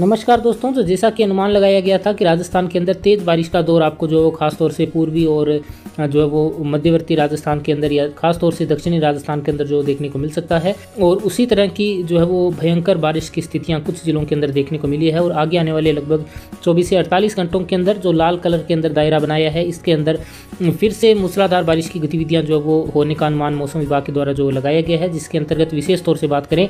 नमस्कार दोस्तों, तो जैसा कि अनुमान लगाया गया था कि राजस्थान के अंदर तेज़ बारिश का दौर आपको जो खास तौर से पूर्वी और जो है वो मध्यवर्ती राजस्थान के अंदर या खास तौर से दक्षिणी राजस्थान के अंदर जो देखने को मिल सकता है, और उसी तरह की जो है वो भयंकर बारिश की स्थितियां कुछ ज़िलों के अंदर देखने को मिली है। और आगे आने वाले लगभग 24 से 48 घंटों के अंदर जो लाल कलर के अंदर दायरा बनाया है, इसके अंदर फिर से मूसलाधार बारिश की गतिविधियाँ जो वो होने का अनुमान मौसम विभाग के द्वारा जो लगाया गया है, जिसके अंतर्गत विशेष तौर से बात करें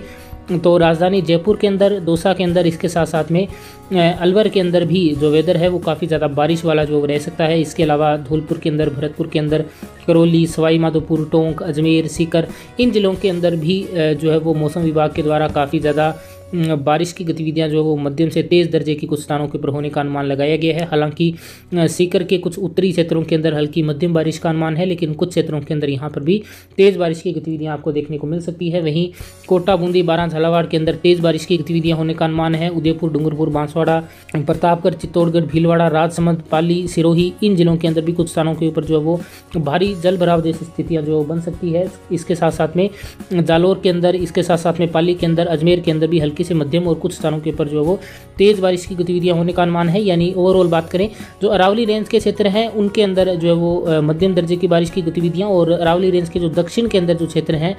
तो राजधानी जयपुर के अंदर, दौसा के अंदर, इसके साथ साथ में अलवर के अंदर भी जो वेदर है वो काफ़ी ज़्यादा बारिश वाला जो रह सकता है। इसके अलावा धौलपुर के अंदर, भरतपुर के अंदर, करोली, सवाईमाधोपुर, टोंक, अजमेर, सीकर, इन ज़िलों के अंदर भी जो है वो मौसम विभाग के द्वारा काफ़ी ज़्यादा बारिश की गतिविधियां जो वो मध्यम से तेज़ दर्जे की कुछ स्थानों के ऊपर होने का अनुमान लगाया गया है। हालांकि सीकर के कुछ उत्तरी क्षेत्रों के अंदर हल्की मध्यम बारिश का अनुमान है, लेकिन कुछ क्षेत्रों के अंदर यहां पर भी तेज़ बारिश की गतिविधियां आपको देखने को मिल सकती है। वहीं कोटा, बूंदी, बारां, झालावाड़ के अंदर तेज़ बारिश की गतिविधियाँ होने का अनुमान है। उदयपुर, डूंगरपुर, बांसवाड़ा, प्रतापगढ़, चित्तौड़गढ़, भीलवाड़ा, राजसमंद, पाली, सिरोही, इन जिलों के अंदर भी कुछ स्थानों के ऊपर जो वो भारी जल भराव जैसी स्थितियाँ जो बन सकती है। इसके साथ साथ में जालोर के अंदर, इसके साथ साथ में पाली के अंदर, अजमेर के अंदर भी किसी मध्यम और कुछ स्थानों के ऊपर जो वो तेज़ बारिश की गतिविधियां होने का अनुमान है। यानी ओवरऑल बात करें जो अरावली रेंज के क्षेत्र हैं उनके अंदर जो है वो मध्यम दर्जे की बारिश की गतिविधियां, और अरावली रेंज के जो दक्षिण के अंदर जो क्षेत्र हैं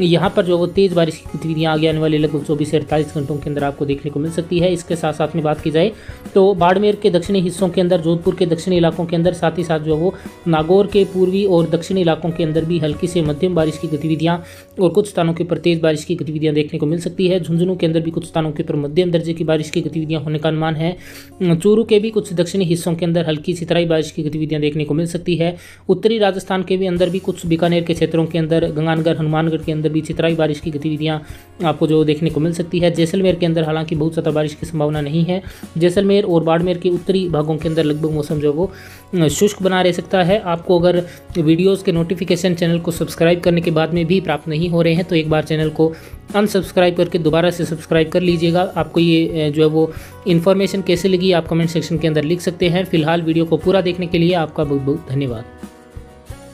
यहां पर जो वो तेज़ बारिश की गतिविधियां आगे आने वाले लगभग 24 से 48 घंटों के अंदर आपको देखने को मिल सकती है। इसके साथ साथ में बात की जाए तो बाड़मेर के दक्षिणी हिस्सों के अंदर, जोधपुर के दक्षिणी इलाकों के अंदर, साथ ही साथ जो वो नागौर के पूर्वी और दक्षिणी इलाकों के अंदर भी हल्की से मध्यम बारिश की गतिविधियाँ और कुछ स्थानों के ऊपर तेज़ बारिश की गतिविधियाँ देखने को मिल सकती है। झुंझुनू के अंदर भी कुछ स्थानों के ऊपर मध्यम दर्जे की बारिश की गतिविधियां होने का अनुमान है। चूरू के भी कुछ दक्षिणी हिस्सों के अंदर हल्की सितराई बारिश की गतिविधियां देखने को मिल सकती है। उत्तरी राजस्थान के भी अंदर भी कुछ बीकानेर के क्षेत्रों के अंदर, गंगानगर, हनुमानगढ़ के अंदर भी सितराई बारिश की गतिविधियां आपको जो देखने को मिल सकती है। जैसलमेर के अंदर हालांकि बहुत ज़्यादा बारिश की संभावना नहीं है। जैसलमेर और बाड़मेर के उत्तरी भागों के अंदर लगभग मौसम जो वो शुष्क बना रह सकता है। आपको अगर वीडियोज़ के नोटिफिकेशन चैनल को सब्सक्राइब करने के बाद में भी प्राप्त नहीं हो रहे हैं तो एक बार चैनल को अनसब्सक्राइब करके दोबारा से सब्सक्राइब कर लीजिएगा। आपको ये जो है वो इन्फॉर्मेशन कैसे लगी आप कमेंट सेक्शन के अंदर लिख सकते हैं। फिलहाल वीडियो को पूरा देखने के लिए आपका बहुत बहुत धन्यवाद।